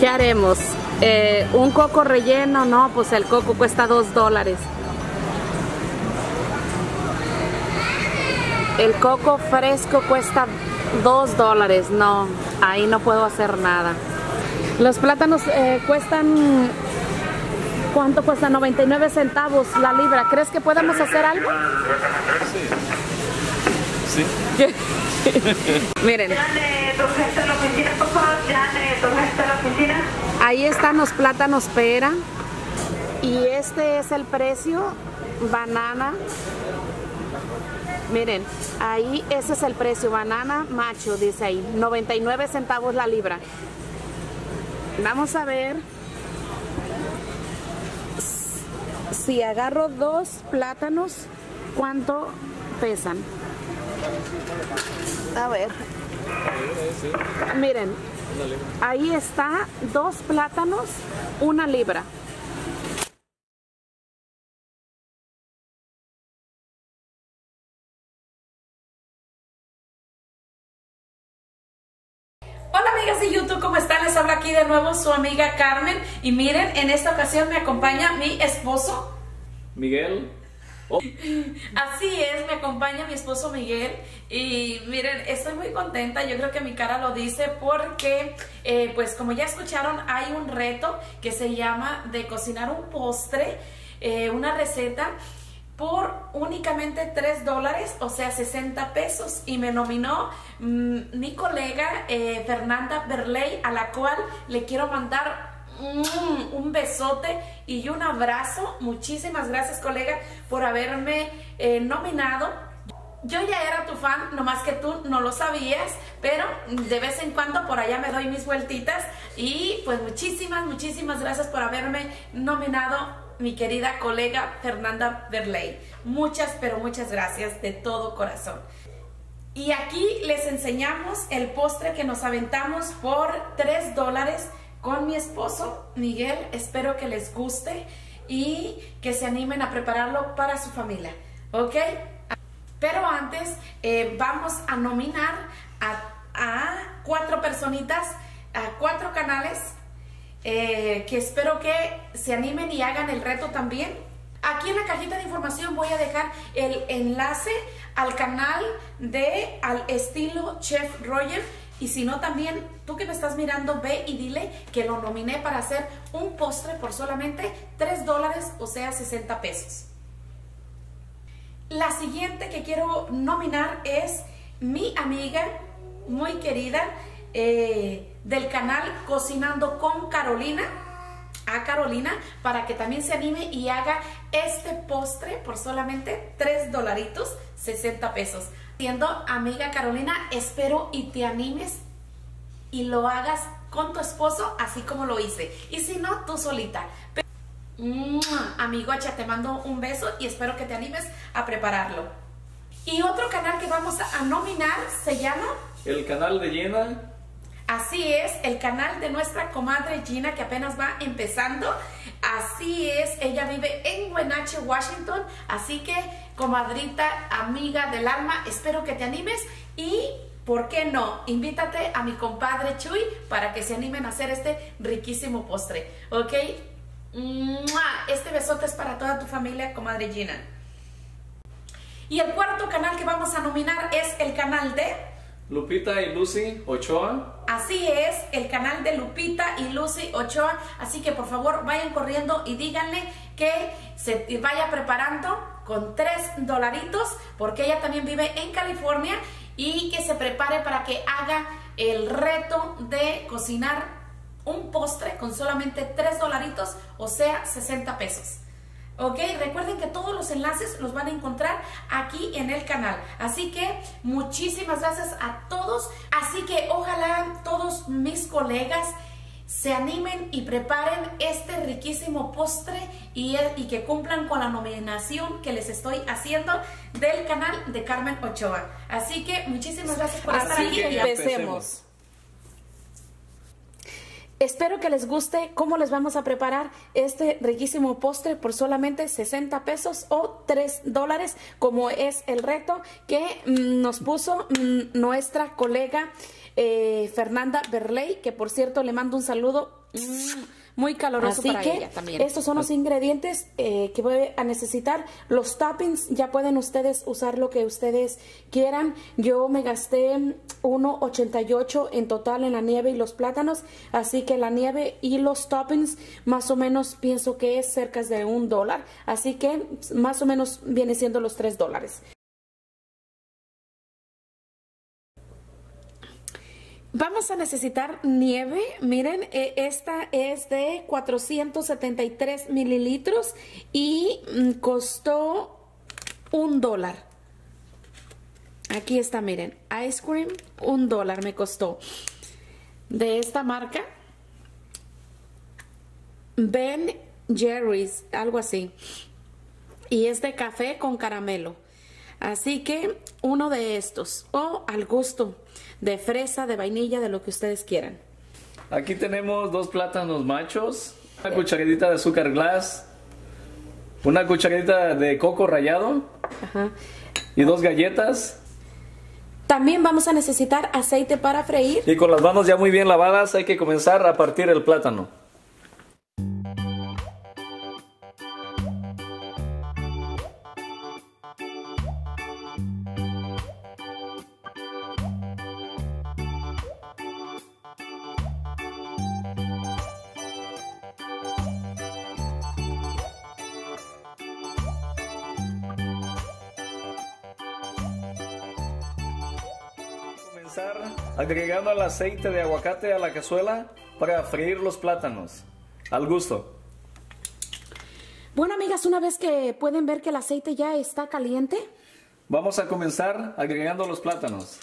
¿Qué haremos? ¿Un coco relleno? No, pues el coco cuesta $2. El coco fresco cuesta $2. No, ahí no puedo hacer nada. Los plátanos cuestan... ¿Cuánto cuesta? 99 centavos la libra. ¿Crees que podamos hacer algo? Sí. Sí. Miren. Ahí están los plátanos pera. Y este es el precio. Banana. Miren, ahí ese es el precio. Banana macho, dice ahí. 99 centavos la libra. Vamos a ver. Si agarro dos plátanos, ¿cuánto pesan? A ver. Miren, ahí está, dos plátanos, una libra. Habla aquí de nuevo su amiga Carmen y miren, en esta ocasión me acompaña mi esposo Miguel. Oh. Así es, me acompaña mi esposo Miguel y miren, estoy muy contenta, yo creo que mi cara lo dice porque pues como ya escucharon, hay un reto que se llama de cocinar un postre, una receta por únicamente $3, o sea, 60 pesos. Y me nominó mi colega Fernanda Berley, a la cual le quiero mandar un besote y un abrazo. Muchísimas gracias, colega, por haberme nominado. Yo ya era tu fan, nomás que tú no lo sabías, pero de vez en cuando por allá me doy mis vueltitas. Y pues muchísimas gracias por haberme nominado, mi querida colega Fernanda Berley. Muchas, pero muchas gracias de todo corazón. Y aquí les enseñamos el postre que nos aventamos por $3 con mi esposo Miguel. Espero que les guste y que se animen a prepararlo para su familia, ¿ok? Pero antes vamos a nominar a cuatro personitas, a cuatro canales, que espero que se animen y hagan el reto también. Aquí en la cajita de información voy a dejar el enlace al canal de Al Estilo Chef Roger. Y si no, también tú que me estás mirando, ve y dile que lo nominé para hacer un postre por solamente $3, o sea 60 pesos. La siguiente que quiero nominar es mi amiga muy querida del canal Cocinando con Carolina, a Carolina, para que también se anime y haga este postre por solamente $3, 60 pesos. Siendo amiga Carolina, espero y te animes y lo hagas con tu esposo así como lo hice. Y si no, tú solita. Pero, amigo Hacha, te mando un beso y espero que te animes a prepararlo. Y otro canal que vamos a nominar se llama... El canal de Gina. Así es, el canal de nuestra comadre Gina, que apenas va empezando. Así es, ella vive en Wenatchee, Washington. Así que, comadrita, amiga del alma, espero que te animes. Y, ¿por qué no? Invítate a mi compadre Chuy para que se animen a hacer este riquísimo postre, ¿ok? Este besote es para toda tu familia, comadre Gina. Y el cuarto canal que vamos a nominar es el canal de... Lupita y Lucy Ochoa. Así es, el canal de Lupita y Lucy Ochoa. Así que por favor vayan corriendo y díganle que se vaya preparando con $3, porque ella también vive en California, y que se prepare para que haga el reto de cocinar un postre con solamente $3, o sea 60 pesos. Ok, recuerden que todos los enlaces los van a encontrar aquí en el canal. Así que muchísimas gracias a todos. Así que ojalá todos mis colegas se animen y preparen este riquísimo postre y que cumplan con la nominación que les estoy haciendo del canal de Carmen Ochoa. Así que muchísimas gracias por estar aquí. Así que empecemos. Espero que les guste cómo les vamos a preparar este riquísimo postre por solamente 60 pesos o $3, como es el reto que nos puso nuestra colega Fernanda Berley, que por cierto le mando un saludo Muy caloroso para ella también. Estos son los ingredientes que voy a necesitar. Los toppings ya pueden ustedes usar lo que ustedes quieran. Yo me gasté $1.88 en total en la nieve y los plátanos. Así que la nieve y los toppings más o menos pienso que es cerca de $1. Así que más o menos viene siendo los $3. Vamos a necesitar nieve. Miren, esta es de 473 mililitros y costó $1. Aquí está, miren, ice cream, $1 me costó. De esta marca, Ben Jerry's, algo así. Y es de café con caramelo. Así que uno de estos, o al gusto, de fresa, de vainilla, de lo que ustedes quieran. Aquí tenemos 2 plátanos machos, una cucharadita de azúcar glass, una cucharadita de coco rallado y 2 galletas. También vamos a necesitar aceite para freír. Y con las manos ya muy bien lavadas hay que comenzar a partir el plátano. Agregando el aceite de aguacate a la cazuela para freír los plátanos al gusto. Bueno, amigas, una vez que pueden ver que el aceite ya está caliente, vamos a comenzar agregando los plátanos.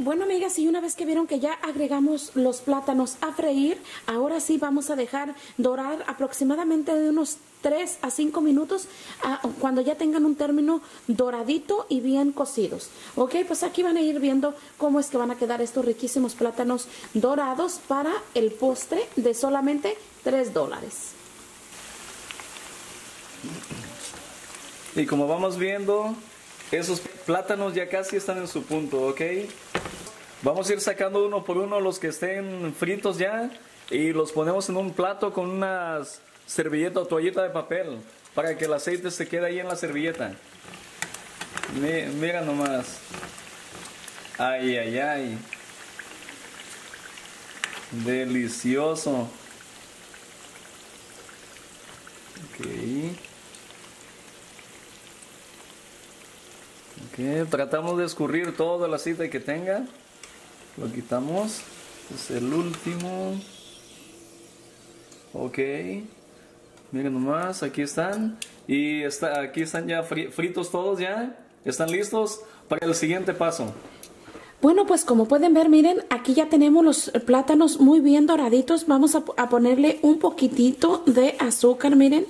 Bueno, amigas, y una vez que vieron que ya agregamos los plátanos a freír, ahora sí vamos a dejar dorar aproximadamente de unos 3 a 5 minutos cuando ya tengan un término doradito y bien cocidos. Ok, pues aquí van a ir viendo cómo es que van a quedar estos riquísimos plátanos dorados para el postre de solamente $3. Y como vamos viendo, esos plátanos ya casi están en su punto, ¿ok? Vamos a ir sacando uno por uno los que estén fritos ya y los ponemos en un plato con una servilleta o toallita de papel para que el aceite se quede ahí en la servilleta. Mira nomás. Ay, ay, ay. Delicioso. Ok. Tratamos de escurrir todo el aceite que tenga. Lo quitamos, es el último. Ok, miren nomás, aquí están. Y aquí están ya fritos todos ya. Están listos para el siguiente paso. Bueno, pues como pueden ver, miren, aquí ya tenemos los plátanos muy bien doraditos. Vamos a ponerle un poquitito de azúcar, miren.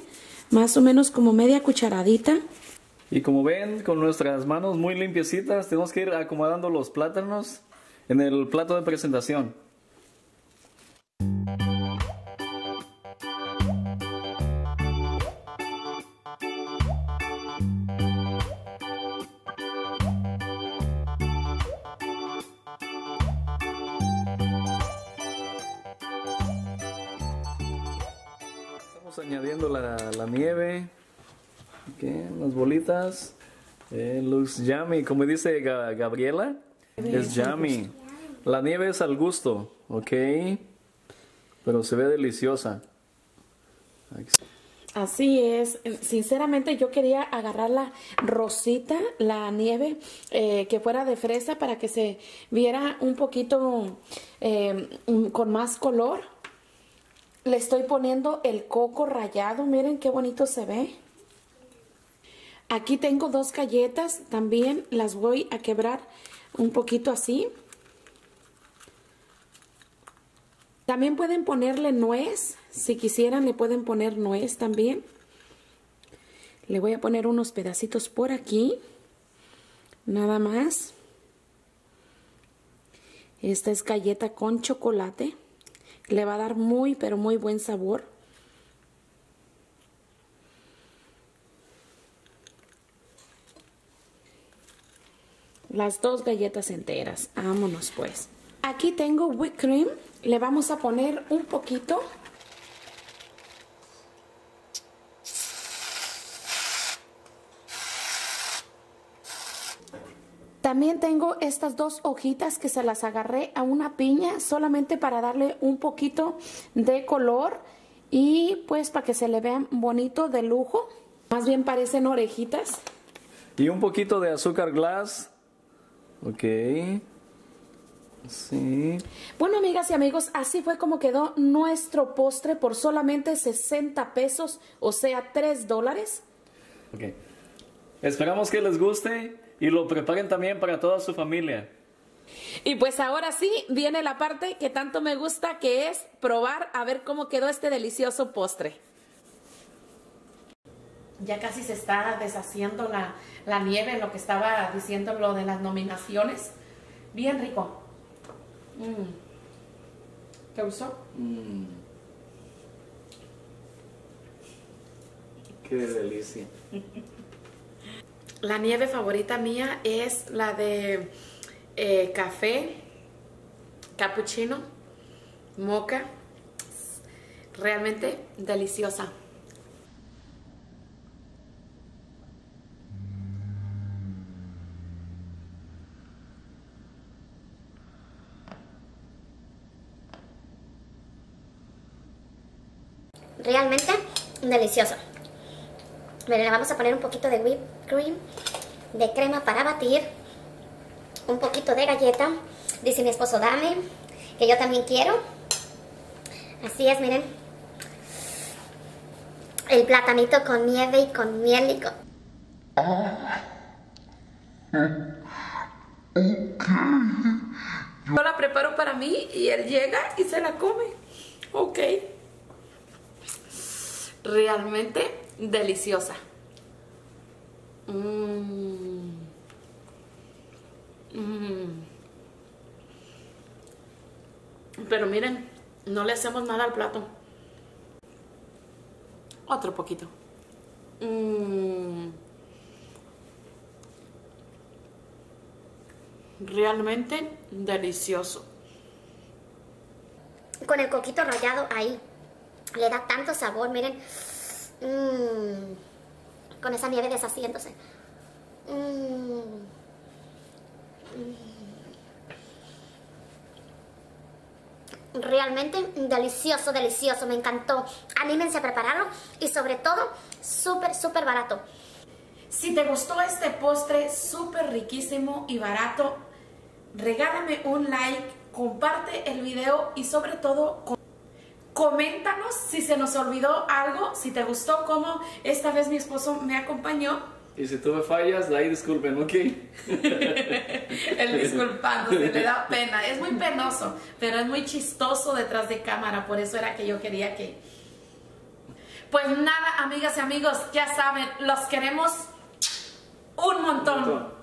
Más o menos como media cucharadita. Y como ven, con nuestras manos muy limpiecitas, tenemos que ir acomodando los plátanos en el plato de presentación. Estamos añadiendo la nieve, okay, las bolitas. Looks yummy, como dice Gabriela. Es yummy. La nieve es al gusto, ok. Pero se ve deliciosa. Así es. Sinceramente yo quería agarrar la rosita, la nieve, que fuera de fresa para que se viera un poquito con más color. Le estoy poniendo el coco rallado. Miren qué bonito se ve. Aquí tengo 2 galletas. También las voy a quebrar un poquito así. También pueden ponerle nuez. Si quisieran le pueden poner nuez también. Le voy a poner unos pedacitos por aquí. Nada más. Esta es galleta con chocolate. Le va a dar muy pero muy buen sabor. Las dos galletas enteras. Vámonos pues. Aquí tengo whipped cream. Le vamos a poner un poquito. También tengo estas dos hojitas que se las agarré a una piña solamente para darle un poquito de color y pues para que se le vean bonito, de lujo. Más bien parecen orejitas. Y un poquito de azúcar glass. Ok. Sí. Bueno, amigas y amigos, así fue como quedó nuestro postre por solamente 60 pesos, o sea, $3. Ok. Esperamos que les guste y lo preparen también para toda su familia. Y pues ahora sí, viene la parte que tanto me gusta, que es probar a ver cómo quedó este delicioso postre. Ya casi se está deshaciendo la nieve, en lo que estaba diciendo lo de las nominaciones. Bien rico. ¿Te gustó? Qué delicia. La nieve favorita mía es la de café, cappuccino, mocha. Realmente deliciosa. Realmente delicioso. Bueno, le vamos a poner un poquito de whipped cream, de crema para batir, un poquito de galleta. Dice mi esposo, dame, que yo también quiero. Así es, miren. El platanito con nieve y con miel y con... Yo la preparo para mí y él llega y se la come. Ok. Realmente deliciosa. Pero miren, no le hacemos nada al plato. Otro poquito. Realmente delicioso. Con el coquito rallado ahí. Le da tanto sabor, miren. Con esa nieve deshaciéndose. Realmente delicioso, delicioso. Me encantó. Anímense a prepararlo y sobre todo, súper, súper barato. Si te gustó este postre súper riquísimo y barato, regálame un like, comparte el video y sobre todo... coméntanos si se nos olvidó algo, si te gustó, como esta vez mi esposo me acompañó. Y si tuve fallas, ahí disculpen, ¿ok? El disculpándose, le da pena. Es muy penoso, pero es muy chistoso detrás de cámara. Por eso era que yo quería que... Pues nada, amigas y amigos, ya saben, los queremos un montón.